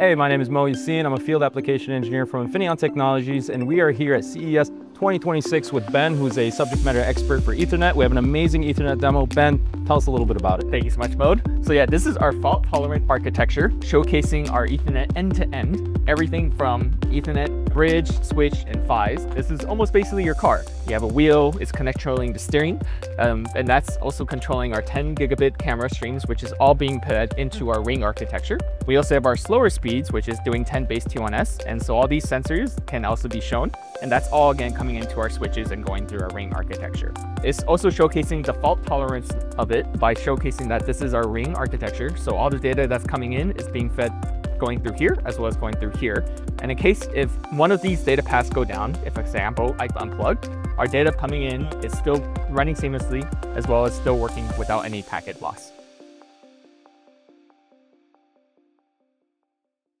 Hey, my name is Moe Yasin. I'm a field application engineer from Infineon Technologies, and we are here at CES 2026 with Ben, who's a subject matter expert for Ethernet. We have an amazing Ethernet demo. Ben, tell us a little bit about it. Thank you so much, Moe. So yeah, this is our fault-tolerant architecture, showcasing our Ethernet end-to-end, everything from Ethernet, bridge, switch, and PHYs. This is almost basically your car. You have a wheel, it's controlling the steering, and that's also controlling our 10 gigabit camera streams, which is all being fed into our ring architecture. We also have our slower speeds, which is doing 10BASE-T1S, and so all these sensors can also be shown, and that's all, again, coming into our switches and going through our ring architecture. It's also showcasing the fault tolerance of it by showcasing that this is our ring architecture, so all the data that's coming in is being fed going through here as well as going through here. And in case if one of these data paths go down, if for example I unplugged, our data coming in is still running seamlessly as well as still working without any packet loss.